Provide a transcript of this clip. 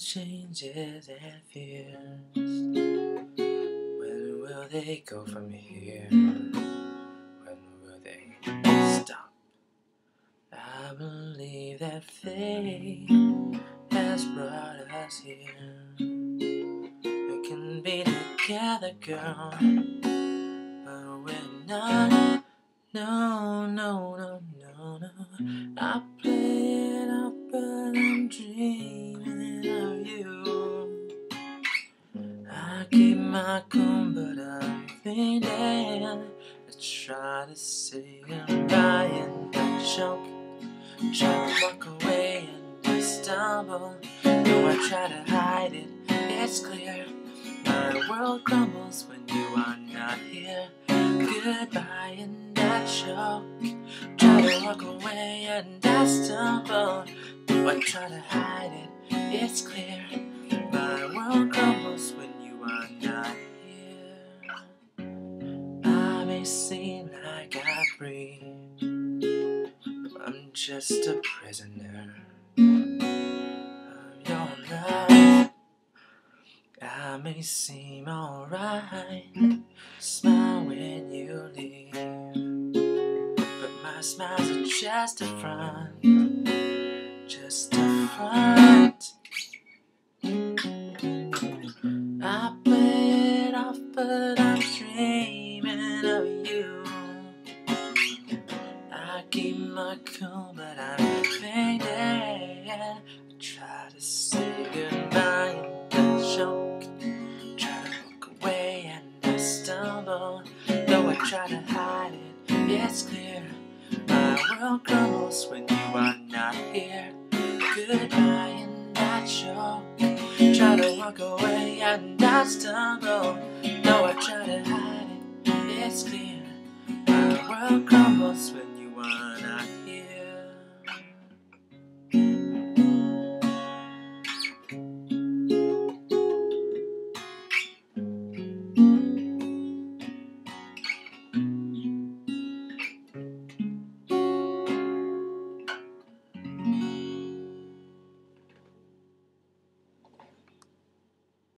changes and fears. When will they go from here? When will they stop? I believe that fate has brought us here. We can be together, girl, but we're not. No, no, no, no, no. I play it up, but I'm dreaming of you. I keep my cool, but I'm thinking. I try to say goodbye and I choke. Try to walk away and I stumble. Though I try to hide it, it's clear. My world crumbles when you are not here. Goodbye and I choke. Try to walk away and I stumble. Though I try to hide it, it's clear. My world crumbles when you are not here. I may seem like I'm free, but I'm just a prisoner of your love. I may seem alright, smile when you leave, but my smiles are just a front, just a front. I play it off, but I'm dreaming of you. I keep my cool, but I'm faded. I try to say goodbye and I choke. Try to walk away and I stumble. Though I try to hide it, it's clear. My world crumbles when you are not here. Goodbye and I choke. Try to walk away and I stumble. Though I try to hide it, it's clear. My world crumbles when you are not here.